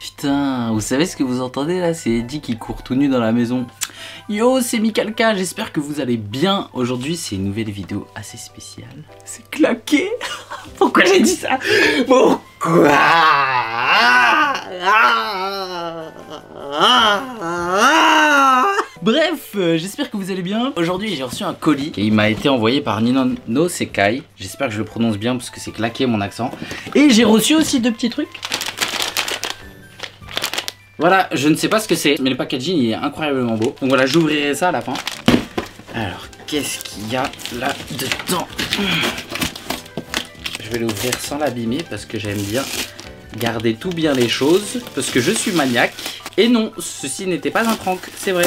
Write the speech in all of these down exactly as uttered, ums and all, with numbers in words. Putain, vous savez ce que vous entendez là? C'est Eddie qui court tout nu dans la maison. Yo, c'est Mikaalk, j'espère que vous allez bien. Aujourd'hui, c'est une nouvelle vidéo assez spéciale. C'est claqué. Pourquoi j'ai dit ça? Pourquoi? Bref, euh, j'espère que vous allez bien. Aujourd'hui, j'ai reçu un colis et il m'a été envoyé par Nihon No Sekai. J'espère que je le prononce bien parce que c'est claqué mon accent. Et j'ai reçu aussi deux petits trucs. Voilà, je ne sais pas ce que c'est, mais le packaging il est incroyablement beau. Donc voilà, j'ouvrirai ça à la fin. Alors, qu'est-ce qu'il y a là-dedans? Je vais l'ouvrir sans l'abîmer parce que j'aime bien garder tout bien les choses. Parce que je suis maniaque. Et non, ceci n'était pas un prank, c'est vrai.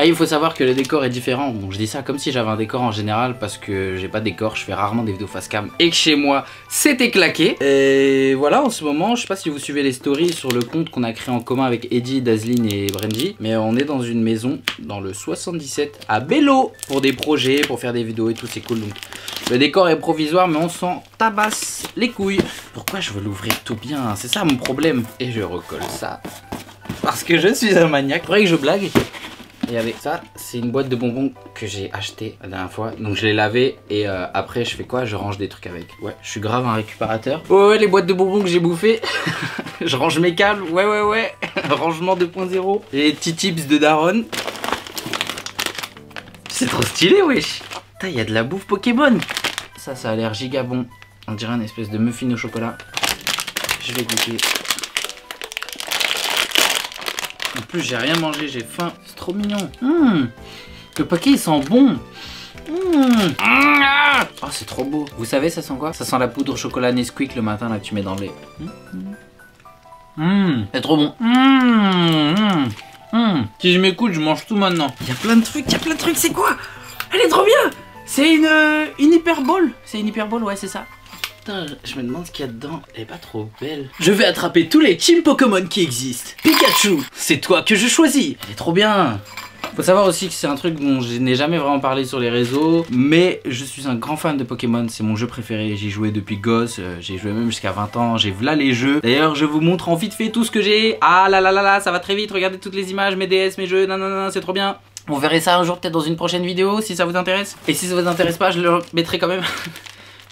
Ah, il faut savoir que le décor est différent. Bon, je dis ça comme si j'avais un décor en général parce que j'ai pas de décor, je fais rarement des vidéos face cam et que chez moi c'était claqué. Et voilà, en ce moment, je sais pas si vous suivez les stories sur le compte qu'on a créé en commun avec Eddie, Dazlin et Brandy, mais on est dans une maison dans le soixante-dix-sept à Bello pour des projets, pour faire des vidéos et tout, c'est cool. Donc le décor est provisoire, mais on s'en tabasse les couilles. Pourquoi je veux l'ouvrir tout bien? C'est ça mon problème. Et je recolle ça parce que je suis un maniaque. Vous croyez que je blague? Regardez, ça c'est une boîte de bonbons que j'ai acheté la dernière fois. Donc je l'ai lavé et euh, après je fais quoi? Je range des trucs avec. Ouais, je suis grave un récupérateur. Oh, ouais, les boîtes de bonbons que j'ai bouffées. Je range mes câbles, ouais ouais ouais. Rangement deux point zéro. Les petits tips de Daron. C'est trop stylé, wesh. Putain, il y a de la bouffe Pokémon. Ça, ça a l'air giga bon. On dirait une espèce de muffin au chocolat. Je vais goûter. En plus, j'ai rien mangé, j'ai faim. C'est trop mignon. Mmh. Le paquet, il sent bon. Mmh. Ah, oh, c'est trop beau. Vous savez, ça sent quoi? Ça sent la poudre au chocolat Nesquik le matin, là, que tu mets dans le lait. Mmh. Mmh. C'est trop bon. Mmh. Mmh. Si je m'écoute, je mange tout maintenant. Il y a plein de trucs, il y a plein de trucs. C'est quoi? Elle est trop bien. C'est une, euh, une hyperbole. C'est une hyperbole, ouais, c'est ça. Putain, je me demande ce qu'il y a dedans. Elle est pas trop belle. Je vais attraper tous les teams Pokémon qui existent. Pikachu, c'est toi que je choisis. Elle est trop bien. Faut savoir aussi que c'est un truc dont je n'ai jamais vraiment parlé sur les réseaux, mais je suis un grand fan de Pokémon, c'est mon jeu préféré, j'y jouais depuis gosse, euh, j'ai joué même jusqu'à vingt ans, j'ai v'là les jeux. D'ailleurs je vous montre en vite fait tout ce que j'ai. Ah là là là là, ça va très vite, regardez toutes les images, mes D S, mes jeux, non non non, c'est trop bien. Vous verrez ça un jour peut-être dans une prochaine vidéo si ça vous intéresse. Et si ça vous intéresse pas, je le mettrai quand même.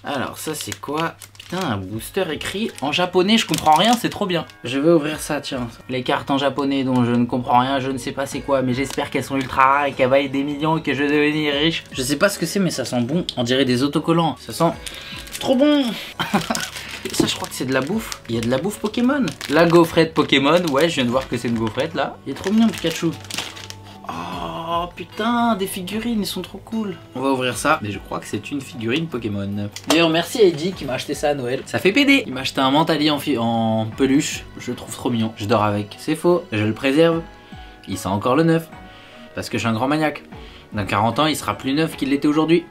Alors ça c'est quoi? Putain, un booster écrit en japonais, je comprends rien, c'est trop bien. Je vais ouvrir ça, tiens. Les cartes en japonais dont je ne comprends rien, je ne sais pas c'est quoi, mais j'espère qu'elles sont ultra rares et qu'elles valent des millions et que je vais devenir riche. Je sais pas ce que c'est, mais ça sent bon, on dirait des autocollants. Ça sent trop bon. Ça, je crois que c'est de la bouffe. Il y a de la bouffe Pokémon. La gaufrette Pokémon, ouais, je viens de voir que c'est une gaufrette là. Il est trop mignon, Pikachu. Oh putain, des figurines, ils sont trop cool. On va ouvrir ça, mais je crois que c'est une figurine Pokémon. D'ailleurs merci à Eddie qui m'a acheté ça à Noël. Ça fait pédé. Il m'a acheté un Mentali en, en peluche. Je le trouve trop mignon. Je dors avec. C'est faux, je le préserve. Il sent encore le neuf. Parce que je suis un grand maniaque. Dans quarante ans, il sera plus neuf qu'il l'était aujourd'hui.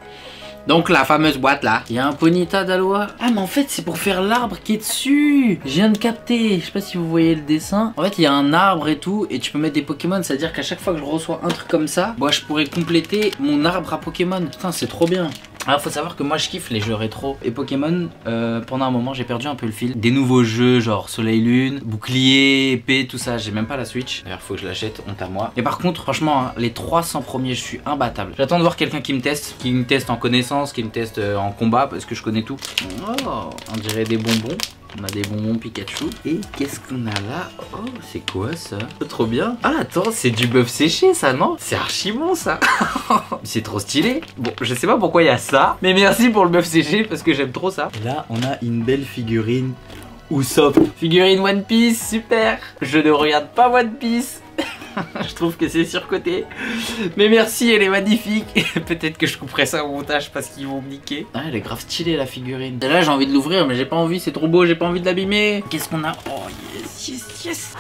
Donc la fameuse boîte là. Il y a un Ponyta d'Aloha. Ah mais en fait c'est pour faire l'arbre qui est dessus. Je viens de capter. Je sais pas si vous voyez le dessin. En fait il y a un arbre et tout. Et tu peux mettre des Pokémon. C'est à dire qu'à chaque fois que je reçois un truc comme ça, moi je pourrais compléter mon arbre à Pokémon. Putain c'est trop bien. Alors faut savoir que moi je kiffe les jeux rétro. Et Pokémon euh, pendant un moment j'ai perdu un peu le fil. Des nouveaux jeux genre Soleil Lune, Bouclier, Épée, tout ça. J'ai même pas la Switch. D'ailleurs faut que je l'achète, honte à moi. Et par contre franchement hein, les trois cents premiers je suis imbattable. J'attends de voir quelqu'un qui me teste. Qui me teste en connaissance, qui me teste en combat parce que je connais tout. Oh, on dirait des bonbons. On a des bonbons Pikachu. Et qu'est-ce qu'on a là? Oh, c'est quoi ça? Trop bien. Ah, attends, c'est du bœuf séché ça, non? C'est archi bon ça. C'est trop stylé. Bon, je sais pas pourquoi il y a ça, mais merci pour le bœuf séché parce que j'aime trop ça. Et là, on a une belle figurine Usopp. Figurine One Piece, super. Je ne regarde pas One Piece. Je trouve que c'est surcoté. Mais merci, elle est magnifique. Peut-être que je couperai ça au montage parce qu'ils vont me niquer. Ah, elle est grave stylée la figurine. Là j'ai envie de l'ouvrir mais j'ai pas envie, c'est trop beau, j'ai pas envie de l'abîmer. Qu'est-ce qu'on a? Oh yes, yes, yes.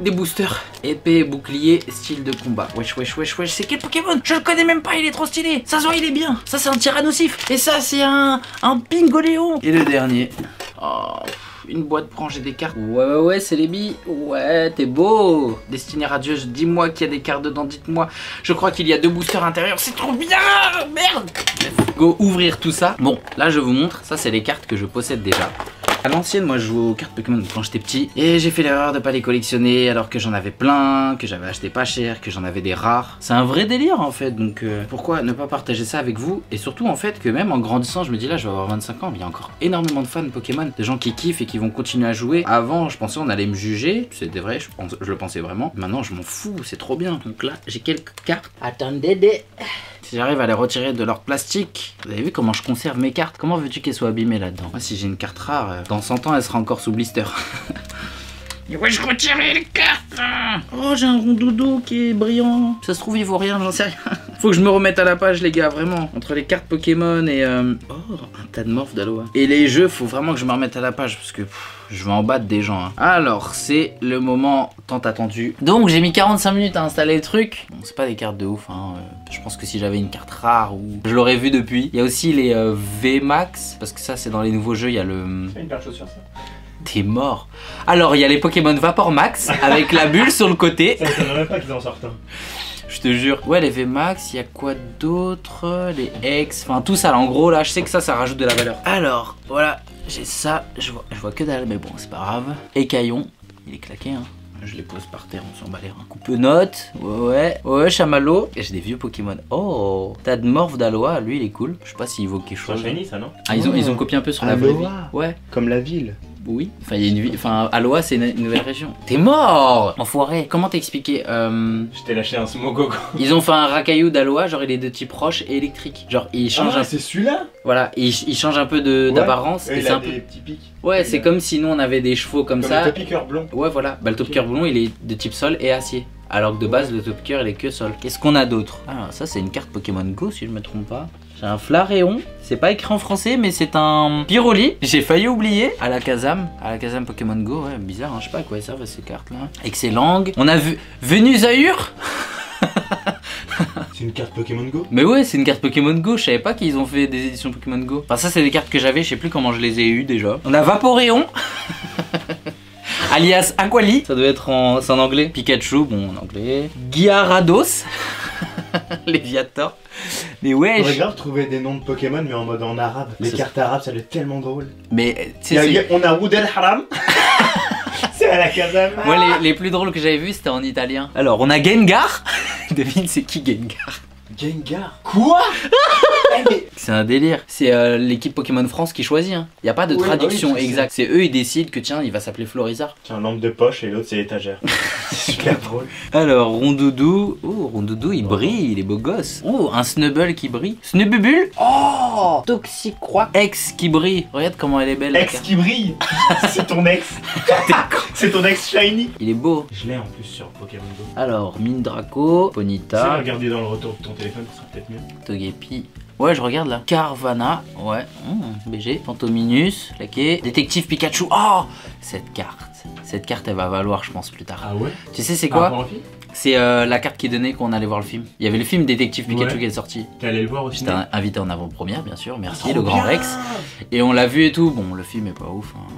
Des boosters. Épée, bouclier, style de combat. Wesh, wesh, wesh, wesh. C'est quel Pokémon? Je le connais même pas, il est trop stylé. Ça se voit, il est bien. Ça c'est un Tyrannosif. Et ça c'est un, un Pingoléon. Et le dernier. Oh... Une boîte pour ranger des cartes. Ouais, ouais, ouais, c'est les billes. Ouais, t'es beau. Destiné radieuse, dis-moi qu'il y a des cartes dedans, dites-moi. Je crois qu'il y a deux boosters intérieurs. C'est trop bien. Merde. Let's go ouvrir tout ça. Bon, là, je vous montre. Ça, c'est les cartes que je possède déjà. A l'ancienne, moi je jouais aux cartes Pokémon quand j'étais petit et j'ai fait l'erreur de pas les collectionner alors que j'en avais plein, que j'avais acheté pas cher, que j'en avais des rares. C'est un vrai délire en fait, donc euh, pourquoi ne pas partager ça avec vous? Et surtout en fait que même en grandissant, je me dis là je vais avoir vingt-cinq ans, mais il y a encore énormément de fans Pokémon, de gens qui kiffent et qui vont continuer à jouer. Avant je pensais on allait me juger, c'était vrai, je, pense, je le pensais vraiment. Maintenant je m'en fous, c'est trop bien. Donc là j'ai quelques cartes. Attendez des... Si j'arrive à les retirer de leur plastique, vous avez vu comment je conserve mes cartes? Comment veux-tu qu'elles soient abîmées là-dedans? Moi si j'ai une carte rare, euh, dans cent ans elle sera encore sous blister. Mais ouais, je retire les cartes! Oh, j'ai un rond doudou qui est brillant. Ça se trouve, il vaut rien, j'en sais rien. Faut que je me remette à la page, les gars, vraiment. Entre les cartes Pokémon et. Euh... Oh, un tas de morphes d'aloha. Et les jeux, faut vraiment que je me remette à la page parce que pff, je vais en battre des gens. Hein. Alors, c'est le moment tant attendu. Donc, j'ai mis quarante-cinq minutes à installer le truc. Bon, c'est pas des cartes de ouf, hein. Je pense que si j'avais une carte rare ou. Je l'aurais vu depuis. Il y a aussi les euh, V Max, parce que ça, c'est dans les nouveaux jeux, il y a le. C'est une paire de chaussures, ça. T'es mort. Alors il y a les Pokémon Vapor Max avec la bulle sur le côté. Ça ne même pas qu'ils en sortent. Je te jure. Ouais, les V Max, il y a quoi d'autre? Les X, enfin tout ça là. En gros là, je sais que ça, ça rajoute de la valeur. Alors voilà, j'ai ça. Je vois, je vois que dalle, mais bon, c'est pas grave. Écaillon, il est claqué hein. Je les pose par terre, on s'en bat l'air. Hein. Coupe-note, ouais, ouais, ouais, chamallow. Et j'ai des vieux Pokémon. Oh, t'as de morph d'aloha, lui il est cool. Je sais pas s'il vaut quelque chose. C'est un shiny ça, non? Ah, ils ont, oh, ils ont copié un peu sur la vraie vie. Ouais. Comme la ville. Oui, enfin il y a une ville, enfin Aloha c'est une nouvelle région. T'es mort, enfoiré. Comment t'expliquer euh... Je t'ai lâché un smogogo. Ils ont fait un racaillou d'Aloha, genre il est de type roche et électrique. Genre il change ah, un... c'est celui-là. Voilà, il, il change un peu d'apparence ouais, et, et c'est un des peu... petits pics. Ouais, c'est comme si nous on avait des chevaux comme, comme ça. Le Taupiqueur blond. Ouais voilà, bah le Taupiqueur blond il est de type sol et acier. Alors que de base le Taupiqueur il est que sol. Qu'est-ce qu'on a d'autre? Ah ça c'est une carte Pokémon Go si je me trompe pas. J'ai un Flareon, c'est pas écrit en français mais c'est un Pyroli, j'ai failli oublier. Alakazam, Alakazam Pokémon Go, ouais bizarre, hein, je sais pas à quoi elles servent ces cartes là. Excellent. On a vu Venusaur. C'est une carte Pokémon Go? Mais ouais, c'est une carte Pokémon Go, je savais pas qu'ils ont fait des éditions Pokémon Go. Enfin ça c'est des cartes que j'avais, je sais plus comment je les ai eues déjà. On a Vaporeon. Alias Aquali, ça doit être en, en anglais. Pikachu, bon en anglais. Gyarados. Léviator. Mais ouais. J'aurais grave trouvé des noms de Pokémon mais en mode en arabe. Les cartes arabes ça doit être tellement drôle. Mais tu sais. On a Wood El Haram. C'est à la casame. Moi les, les plus drôles que j'avais vus c'était en italien. Alors on a Gengar. Devine c'est qui Gengar? Gengar. Quoi? C'est un délire. C'est euh, l'équipe Pokémon France qui choisit. Il hein. n'y a pas de oui, traduction bah oui, exacte. C'est eux, ils décident que tiens, il va s'appeler Florizard. Tiens, lampe de poche et l'autre, c'est étagère. C'est super drôle. Alors, Rondoudou. Oh, Rondoudou, il oh. brille, il est beau gosse. Oh, un Snubbull qui brille. Snubbubule. Oh, Toxicroak. Ex qui brille. Regarde comment elle est belle. Ex qui brille. C'est ton ex. C'est ton ex shiny. Il est beau. Je l'ai en plus sur Pokémon Go. Alors, Mindraco, Ponyta. Tu sais, regarder dans le retour de ton téléphone, ça sera peut-être mieux. Togepi. Ouais, je regarde là. Carvana, ouais. Mmh, B G. Fantominus, laqué. Détective Pikachu. Oh, cette carte. Cette carte, elle va valoir, je pense, plus tard. Ah ouais? Tu sais, c'est quoi? C'est euh, la carte qui est donnée quand on allait voir le film. Il y avait le film Détective Pikachu ouais. qui est sorti. T'es allé le voir aussi? J'étais invité en avant-première, bien sûr. Merci, oh, le grand bien. Rex. Et on l'a vu et tout. Bon, le film est pas ouf. Hein.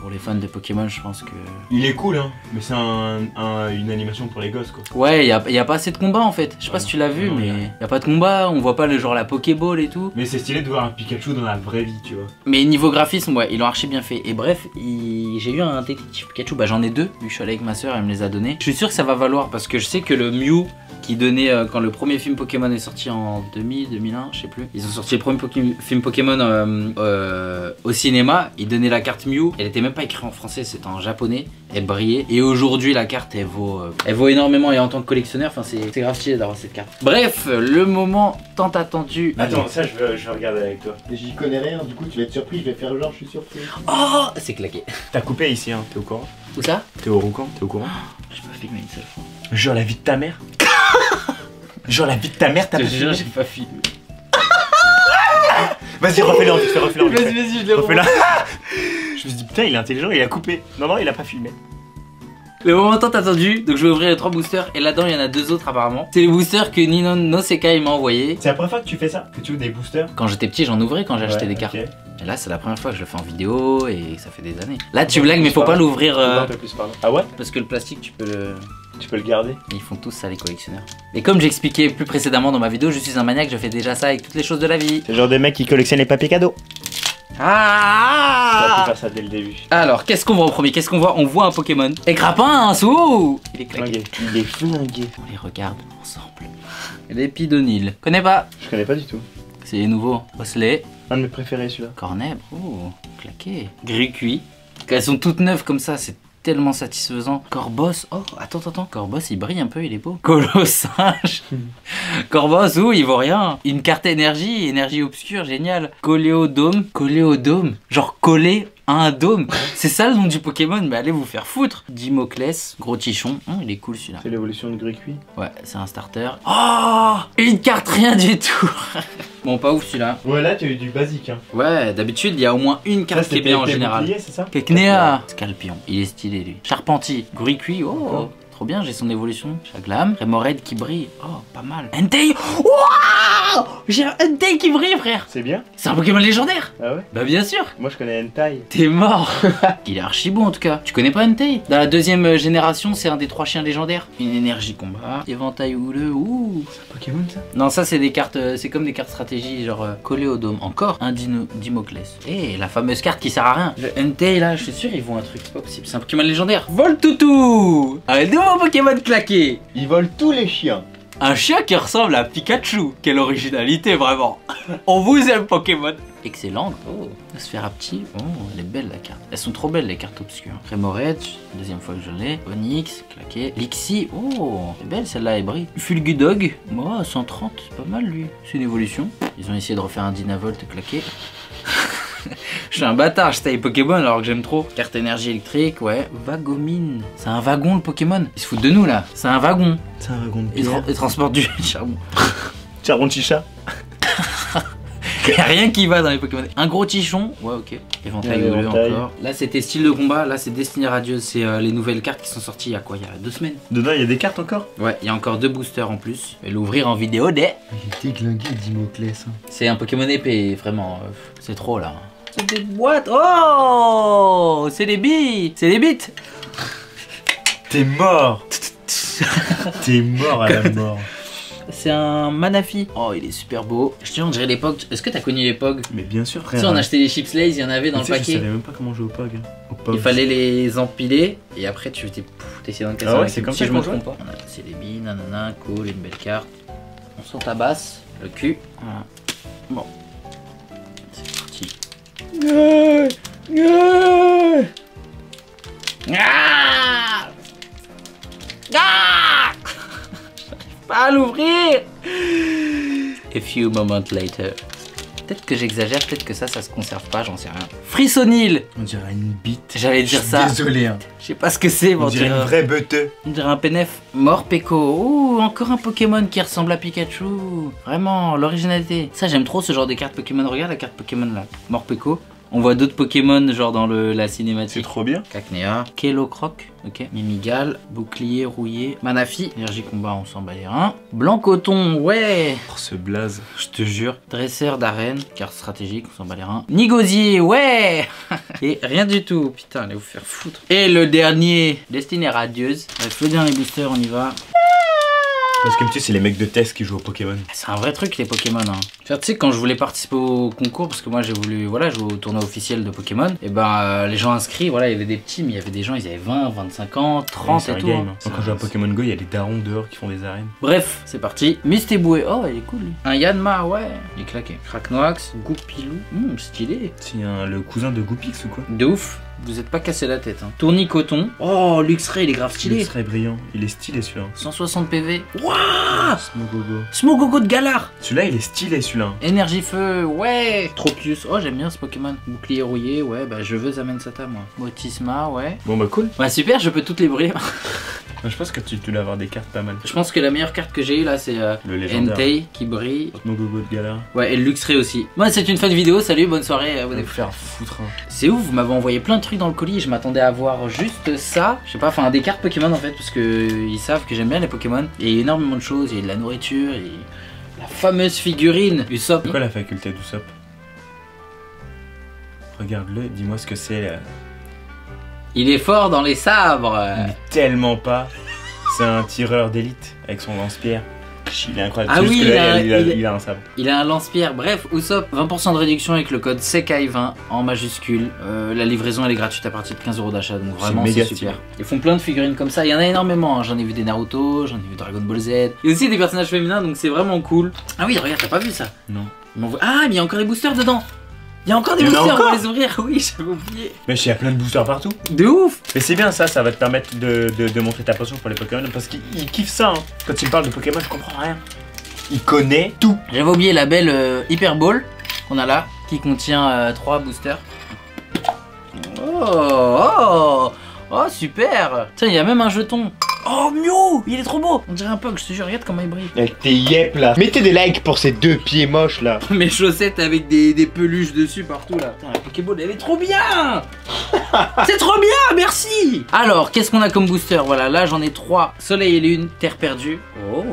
Pour les fans de Pokémon, je pense que... Il est cool, hein, mais c'est un, un, une animation pour les gosses, quoi. Ouais, y a, y a pas assez de combats, en fait. Je sais pas ouais. si tu l'as vu, non, mais y a pas de combat, on voit pas le genre la Pokéball et tout. Mais c'est stylé de voir un Pikachu dans la vraie vie, tu vois. Mais niveau graphisme, ouais, ils l'ont archi bien fait. Et bref, il... j'ai eu un détective Pikachu, bah j'en ai deux, vu que je suis allé avec ma soeur, elle me les a donnés. Je suis sûr que ça va valoir, parce que je sais que le Mew... qui donnait euh, quand le premier film Pokémon est sorti en deux mille, deux mille un, je sais plus. Ils ont sorti le premier Poké film Pokémon euh, euh, au cinéma. Ils donnaient la carte Mew. Elle était même pas écrite en français, c'était en japonais. Elle brillait. Et aujourd'hui, la carte, elle vaut, euh, elle vaut énormément. Et en tant que collectionneur, enfin, c'est grave stylé d'avoir cette carte. Bref, le moment tant attendu. Attends, ça, je veux, je veux regarder avec toi. J'y connais rien. Du coup, tu vas être surpris. Je vais faire genre, je suis surpris. Oh, c'est claqué. T'as coupé ici, hein. T'es au courant? Où ça? T'es au courant? T'es au courant? J'ai pas filmé une seule fois. Genre la vie de ta mère. Genre la vie de ta mère, t'as pas filmé. J'ai pas filmé. Vas-y, refais-le en fait, refais-le en fait. Vas-y, vas-y, je l'ai refait. Je me suis dit putain, il est intelligent, il a coupé. Non, non, il a pas filmé. Le moment tant attendu, donc je vais ouvrir les trois boosters et là-dedans il y en a deux autres apparemment. C'est les boosters que Nihon No Sekai m'a envoyé. C'est la première fois que tu fais ça, que tu ouvres des boosters? Quand j'étais petit, j'en ouvrais quand j'achetais ouais, des cartes. Okay. Et là c'est la première fois que je le fais en vidéo et ça fait des années. Là tu blagues mais faut pas l'ouvrir. Euh... Ah ouais? Parce que le plastique tu peux le... Tu peux le garder. Ils font tous ça les collectionneurs. Et comme j'expliquais plus précédemment dans ma vidéo, je suis un maniaque, je fais déjà ça avec toutes les choses de la vie. C'est genre des mecs qui collectionnent les papiers cadeaux. Ah, pas ça dès le début. Alors, qu'est-ce qu'on voit au premier? Qu'est-ce qu'on voit? On voit un Pokémon. Et Grappin, un sou. Il est flingué. Il est flingué. On les regarde ensemble. L'épidonyle. Connais pas? Je connais pas du tout. C'est nouveau. Osselet. Un de mes préférés, celui-là. Cornèbre. Oh, claqué. Gris-cuit. Elles sont toutes neuves comme ça, c'est tellement satisfaisant. Corboss, oh, attends, attends, Corboss, il brille un peu, il est beau. Colossinge. Corboss, ouh, il vaut rien. Une carte énergie, énergie obscure, génial. Coléodome, coléodome, genre collé à un dôme. C'est ça le nom du Pokémon, mais allez vous faire foutre. Dimoclès, gros tichon, oh, il est cool celui-là. C'est l'évolution de Gris-Cuit. Ouais, c'est un starter. Oh, une carte, rien du tout. Bon, pas ouf celui-là. Ouais, là tu as eu du basique hein. Ouais, d'habitude il y a au moins une carte qui est bien en général. Keknea, Scalpion, il est stylé lui. Charpentier, Gris-Cuit, oh, trop bien, j'ai son évolution. Chaglam, Remoraid qui brille, oh, pas mal. Entei, waouh, j'ai un Entei qui brille frère. C'est bien. C'est un Pokémon légendaire. Ah ouais? Bah bien sûr. Moi je connais Entei. T'es mort. Il est archi bon en tout cas. Tu connais pas Entei? Dans la deuxième génération, c'est un des trois chiens légendaires. Une énergie combat, éventail houleux, ouh. Pokémon ça? Non, ça c'est des cartes, c'est comme des cartes stratégie, genre euh, collé au dôme. Encore un dino, Dimoclès. Et la fameuse carte qui sert à rien. Le Entei là, je suis sûr, ils vont un truc, c'est pas possible. C'est un Pokémon légendaire. Voltoutou! Allez, de mon Pokémon claqué! Ils volent tous les chiens. Un chien qui ressemble à Pikachu. Quelle originalité, vraiment. On vous aime, Pokémon. Excellente. Oh, Sphérapti. Oh, elle est belle la carte. Elles sont trop belles les cartes obscures. Remoraid, deuxième fois que je l'ai. Onyx, claqué. Lixie. Oh, elle est belle celle-là, elle brille. Fulgudog. Moi, oh, cent trente, c'est pas mal lui. C'est une évolution. Ils ont essayé de refaire un Dynavolt claqué. Je suis un bâtard, je taille Pokémon alors que j'aime trop. Carte énergie électrique, ouais. Vagomine. C'est un wagon le Pokémon. Ils se foutent de nous là. C'est un wagon. C'est un wagon de pierre. Ils, tra ils transportent du charbon. Charbon de chicha. Y'a rien qui va dans les Pokémon. Un gros tichon. Ouais, ok. Éventail bleu encore. Là, c'était style de combat. Là, c'est destinée radieuse. C'est euh, les nouvelles cartes qui sont sorties il y a quoi? Il y a deux semaines. Dedans, il y a des cartes encore? Ouais, il y a encore deux boosters en plus. Je vais l'ouvrir en vidéo dès. Il était glingué, Dimoclès. C'est un Pokémon épée, vraiment. Euh, c'est trop là. C'est des boîtes. Oh, c'est des billes. C'est des bites. T'es mort. T'es mort à la mort. C'est un Manafi. Oh, il est super beau. Je te jure, on dirait les Pog. Est-ce que t'as connu les Pog? Mais bien sûr, frère. Tu sais, on achetait les Chips Lays, il y en avait dans le paquet. Je savais même pas comment jouer aux Pog. Au Pog. Il fallait les empiler et après tu t'essayais d'en casser. Ah ouais, c'est comme si je me trompe pas. On a passé les billes, nanana, cool, une belle carte. On s'en tabasse, le cul. Voilà. Bon. C'est parti. Yeah, yeah. Ah ah, pas à l'ouvrir. A few moments later. Peut-être que j'exagère, peut-être que ça, ça se conserve pas, j'en sais rien. Frissonil. On dirait une bite. J'allais dire ça. Désolé. Hein. Je sais pas ce que c'est. On, on dirait une vraie beuteux. On dirait un P N F. Morpeko. Oh, encore un Pokémon qui ressemble à Pikachu. Vraiment, l'originalité. Ça, j'aime trop ce genre de carte Pokémon. Regarde la carte Pokémon là. Morpeko. On voit d'autres Pokémon genre dans le, la cinématique. C'est trop bien. Cacnea, Kélocroc, ok. Mimigal, Bouclier rouillé, Manafi, énergie combat, on s'en bat les reins. Blanc coton, ouais. Oh, ce blaze, je te jure. Dresseur d'arène, carte stratégique, on s'en bat les reins. Nigosier, ouais. Et rien du tout, putain, allez vous faire foutre. Et le dernier, destinée radieuse. Bref, le dernier booster, on y va. Parce que tu sais, c'est les mecs de test qui jouent au Pokémon. C'est un vrai truc les Pokémon hein. Tu sais, quand je voulais participer au concours, parce que moi j'ai voulu, voilà, jouer au tournoi officiel de Pokémon. Et ben euh, les gens inscrits, voilà, il y avait des petits, mais il y avait des gens, ils avaient vingt, vingt-cinq ans, trente et, et tout game, hein. Quand je joue à Pokémon Go, il y a des darons dehors qui font des arènes. Bref, c'est parti. Mistéboué, oh il est cool lui. Un Yanma, ouais, il est claqué. Cracknoax, Goupilou, hum, stylé. C'est un, le cousin de Goupix ou quoi? De ouf. Vous êtes pas cassé la tête hein. Tournicoton. Oh, Luxray, il est grave stylé. Luxray brillant, il est stylé celui-là. cent soixante P V. Wouah, Smogogo. Smogogo de Galar. Celui-là, il est stylé celui-là. Énergie feu, ouais. Tropius. Oh, j'aime bien ce Pokémon. Bouclier rouillé, ouais, bah je veux Zamensata moi. Motisma, ouais. Bon bah cool. Bah super, je peux toutes les brûler. Je pense que tu dois avoir des cartes pas mal. Je pense que la meilleure carte que j'ai eu là, c'est euh, le légendaire Entei qui brille. Smogogo de Galar. Ouais, et le Luxray aussi. Moi, c'est une fin de vidéo. Salut, bonne soirée. Vous allez vous faire foutre. Hein. C'est ouf, vous m'avez envoyé plein de trucs dans le colis, je m'attendais à avoir juste ça, je sais pas, enfin des cartes Pokémon en fait, parce que ils savent que j'aime bien les Pokémon. Il y a énormément de choses, il y a de la nourriture, et la fameuse figurine Usopp. C'est quoi la faculté d'Usopp? Regarde-le, dis-moi ce que c'est. Il est fort dans les sabres. Mais tellement pas. C'est un tireur d'élite avec son lance-pierre. il est incroyable. Ah oui, il, là, a, il, a, il, a, il a un sabre. Il a un lance-pierre. Bref, Usopp, vingt pour cent de réduction avec le code Sekai vingt en majuscule. Euh, la livraison elle est gratuite à partir de quinze euros d'achat, donc vraiment c'est super. Ils font plein de figurines comme ça, il y en a énormément. Hein. J'en ai vu des Naruto, j'en ai vu Dragon Ball Z. Il y a aussi des personnages féminins, donc c'est vraiment cool. Ah oui, regarde, t'as pas vu ça? Non. Ah, mais il y a encore des boosters dedans. Il y a encore des boosters pour les ouvrir, oui, j'avais oublié. Mais il y a plein de boosters partout. De ouf. Mais c'est bien ça, ça va te permettre de, de, de montrer ta passion pour les Pokémon, parce qu'ils kiffent ça. Hein. Quand tu me parles de Pokémon, je comprends rien. Il connaît tout. J'avais oublié la belle euh, Hyper Ball qu'on a là, qui contient euh, trois boosters. Oh, oh, oh, super. Tiens, il y a même un jeton. Oh Mew, il est trop beau. On dirait un Pog, je te jure, regarde comment il brille. Avec tes yep là. Mettez des likes pour ces deux pieds moches là. Mes chaussettes avec des, des peluches dessus partout là. Putain, la Pokéball elle est trop bien. C'est trop bien, merci. Alors, qu'est-ce qu'on a comme booster? Voilà, là j'en ai trois. Soleil et Lune, Terre perdue. Oh.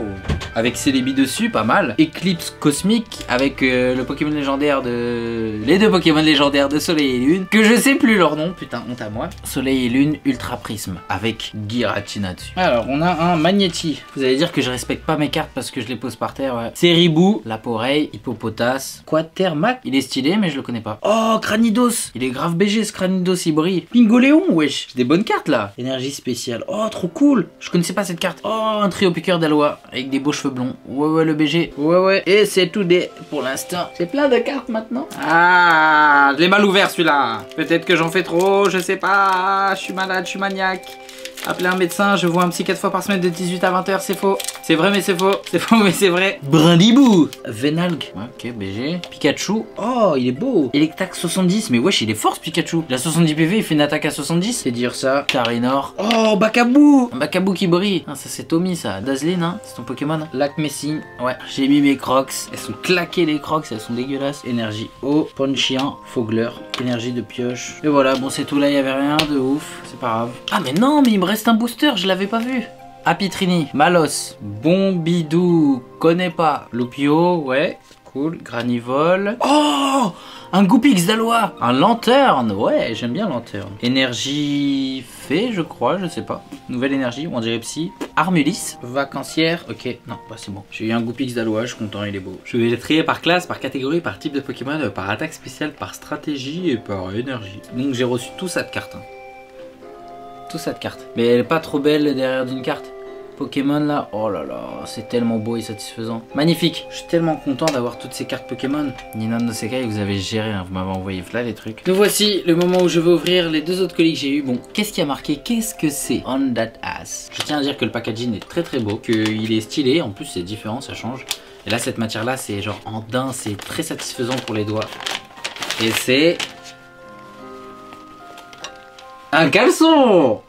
Avec Celebi dessus, pas mal. Éclipse cosmique avec euh, le Pokémon légendaire de... Les deux Pokémon légendaires de Soleil et Lune. Que je sais plus leur nom, putain, honte à moi. Soleil et Lune, Ultra Prisme avec Giratina dessus. Alors, on a un Magnéti. Vous allez dire que je respecte pas mes cartes parce que je les pose par terre, ouais. C'est Ribou, Laporey, Hippopotas, Quatermac. Il est stylé, mais je le connais pas. Oh, Cranidos. Il est grave B G, ce Cranidos, il brille. Pingoléon, wesh. J'ai des bonnes cartes, là. Énergie spéciale. Oh, trop cool. Je connaissais pas cette carte. Oh, un trio piqueur d'Alois avec des beaux cheveux blonds. Ouais, ouais, le B G. Ouais, ouais. Et c'est tout des... Pour l'instant, j'ai plein de cartes, maintenant. Ah, je l'ai mal ouvert, celui-là. Peut-être que j'en fais trop, je sais pas. Je suis malade, je suis maniaque. Appeler un médecin, je vois un psy quatre fois par semaine de dix-huit à vingt heures, c'est faux. C'est vrai mais c'est faux. C'est faux mais c'est vrai. Brindibou. Venalg. Ok, B G. Pikachu. Oh, il est beau. Electac soixante-dix. Mais wesh, il est fort ce Pikachu. Il a soixante-dix P V, il fait une attaque à soixante-dix. C'est dire ça. Carinor. Oh, Bakabou. Un Bakabou qui brille. Ah, ça c'est Tommy ça. Dazlin, hein. C'est ton Pokémon. Lac Messing. Ouais. J'ai mis mes crocs. Elles sont claquées les crocs, elles sont dégueulasses. Énergie eau. Ponchien. Fogler. Énergie de pioche. Et voilà, bon c'est tout là, il y avait rien de ouf. C'est pas grave. Ah mais non, mais il me reste un booster, je l'avais pas vu. Apitrini, Malos, Bombidou, connais pas. Loupio, ouais, cool. Granivole. Oh, un Goupix d'Alois. Un Lanterne, ouais, j'aime bien Lanterne. Énergie fée, je crois, je sais pas. Nouvelle énergie, on dirait psy. Armulis, Vacancière, ok, non, bah c'est bon. J'ai eu un Goupix d'Alois, je suis content, il est beau. Je vais les trier par classe, par catégorie, par type de Pokémon, par attaque spéciale, par stratégie et par énergie. Donc j'ai reçu tout ça de cartes. Hein. Tout ça de cartes. Mais elle est pas trop belle derrière d'une carte. Pokémon là, oh là là, c'est tellement beau et satisfaisant. Magnifique, je suis tellement content d'avoir toutes ces cartes Pokémon. Nihon No Sekai, vous avez géré, hein. Vous m'avez envoyé là les trucs. Nous voici le moment où je vais ouvrir les deux autres colis que j'ai eu. Bon, qu'est-ce qui a marqué? Qu'est-ce que c'est? Undateas. Je tiens à dire que le packaging est très très beau, qu'il est stylé, en plus c'est différent, ça change. Et là cette matière là c'est genre en daim, c'est très satisfaisant pour les doigts. Et c'est... un caleçon.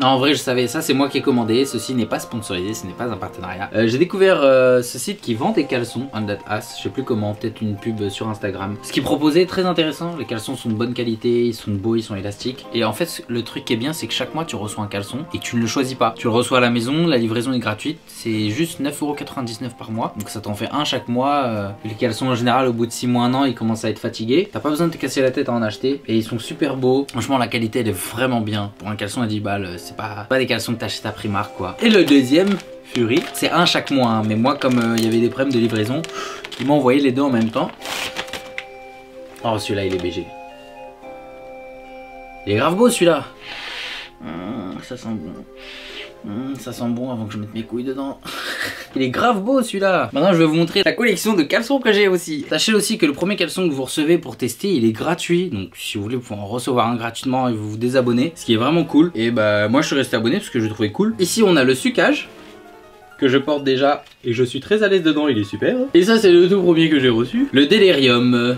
Non, en vrai je savais, ça c'est moi qui ai commandé, ceci n'est pas sponsorisé, ce n'est pas un partenariat. euh, J'ai découvert euh, ce site qui vend des caleçons, Undateas, je sais plus comment, peut-être une pub sur Instagram. Ce qu'ils proposaient est très intéressant, les caleçons sont de bonne qualité, ils sont beaux, ils sont élastiques. Et en fait le truc qui est bien c'est que chaque mois tu reçois un caleçon et tu ne le choisis pas. Tu le reçois à la maison, la livraison est gratuite, c'est juste neuf euros quatre-vingt-dix-neuf par mois. Donc ça t'en fait un chaque mois. euh, Les caleçons en général au bout de six mois, un an ils commencent à être fatigués. T'as pas besoin de te casser la tête à en acheter et ils sont super beaux. Franchement la qualité elle est vraiment bien. Pour un caleçon à dix balles, c'est pas, pas des caleçons que t'achètes à Primark quoi. Et le deuxième, Fury, c'est un chaque mois, hein, mais moi comme il euh, y avait des problèmes de livraison, ils m'ont envoyé les deux en même temps. Oh celui-là il est B G. Il est grave beau celui-là. Mmh, ça sent bon. Mmh, ça sent bon avant que je mette mes couilles dedans. Il est grave beau celui-là. Maintenant je vais vous montrer la collection de caleçons que j'ai aussi. Sachez aussi que le premier caleçon que vous recevez pour tester il est gratuit. Donc si vous voulez vous pouvez en recevoir un gratuitement et vous vous désabonnez. Ce qui est vraiment cool. Et bah moi je suis resté abonné parce que je le trouvais cool. Ici on a le sucage que je porte déjà et je suis très à l'aise dedans, il est super. Et ça c'est le tout premier que j'ai reçu. Le délirium.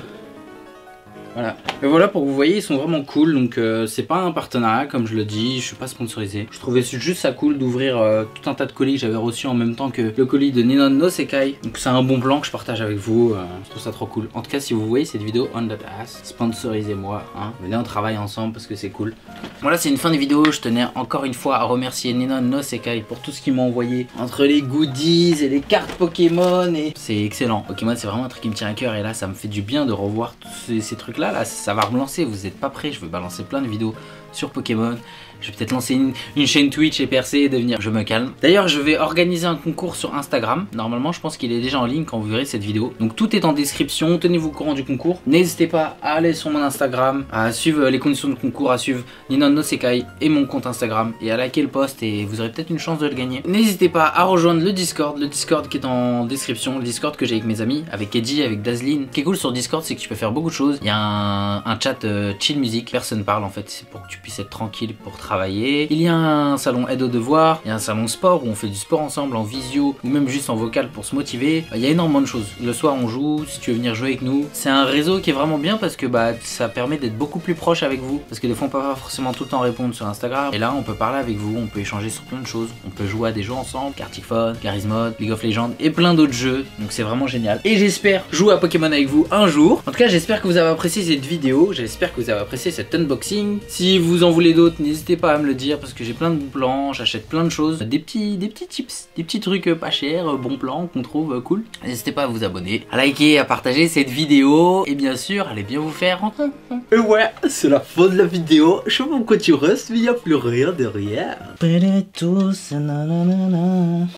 Voilà. Et voilà pour que vous voyez, ils sont vraiment cool. Donc euh, c'est pas un partenariat comme je le dis, je suis pas sponsorisé. Je trouvais juste ça cool d'ouvrir euh, tout un tas de colis que j'avais reçu en même temps que le colis de Nihon No Sekai. Donc c'est un bon plan que je partage avec vous, euh, je trouve ça trop cool. En tout cas si vous voyez cette vidéo, Undateas, sponsorisez-moi, hein. Venez on travaille ensemble parce que c'est cool. Voilà c'est une fin de vidéo, je tenais encore une fois à remercier Nihon No Sekai pour tout ce qu'ils m'ont envoyé. Entre les goodies et les cartes Pokémon et... c'est excellent. Pokémon c'est vraiment un truc qui me tient à cœur et là ça me fait du bien de revoir tous ces, ces trucs là là, là ça va relancer, vous n'êtes pas prêts, je veux balancer plein de vidéos sur Pokémon, je vais peut-être lancer une, une chaîne Twitch et percer et devenir... Je me calme. D'ailleurs je vais organiser un concours sur Instagram, normalement je pense qu'il est déjà en ligne quand vous verrez cette vidéo. Donc tout est en description, tenez-vous au courant du concours. N'hésitez pas à aller sur mon Instagram, à suivre les conditions de concours, à suivre Nihon No Sekai et mon compte Instagram et à liker le post et vous aurez peut-être une chance de le gagner. N'hésitez pas à rejoindre le Discord, le Discord qui est en description, le Discord que j'ai avec mes amis, avec Eddie, avec Dazlin. Ce qui est cool sur Discord c'est que tu peux faire beaucoup de choses. Il y a un, un chat euh, chill musique, personne parle en fait, c'est pour que tu puisses être tranquille pour travailler. Il y a un salon aide aux devoirs, il y a un salon sport où on fait du sport ensemble en visio ou même juste en vocal pour se motiver. Il y a énormément de choses. Le soir on joue, si tu veux venir jouer avec nous. C'est un réseau qui est vraiment bien parce que bah ça permet d'être beaucoup plus proche avec vous. Parce que des fois on peut pas forcément tout le temps répondre sur Instagram. Et là on peut parler avec vous, on peut échanger sur plein de choses. On peut jouer à des jeux ensemble, Cartic Phone, Garry's Mod, League of Legends et plein d'autres jeux. Donc c'est vraiment génial. Et j'espère jouer à Pokémon avec vous un jour. En tout cas j'espère que vous avez apprécié cette vidéo, j'espère que vous avez apprécié cet unboxing. Si vous en voulez d'autres, n'hésitez pas à me le dire parce que j'ai plein de bons plans, j'achète plein de choses, des petits, des petits tips, des petits trucs pas chers, bons plans qu'on trouve cool. N'hésitez pas à vous abonner, à liker, à partager cette vidéo et bien sûr, allez bien vous faire rentrer. Et ouais, c'est la fin de la vidéo, je sais pas pourquoi tu restes, mais il n'y a plus rien derrière.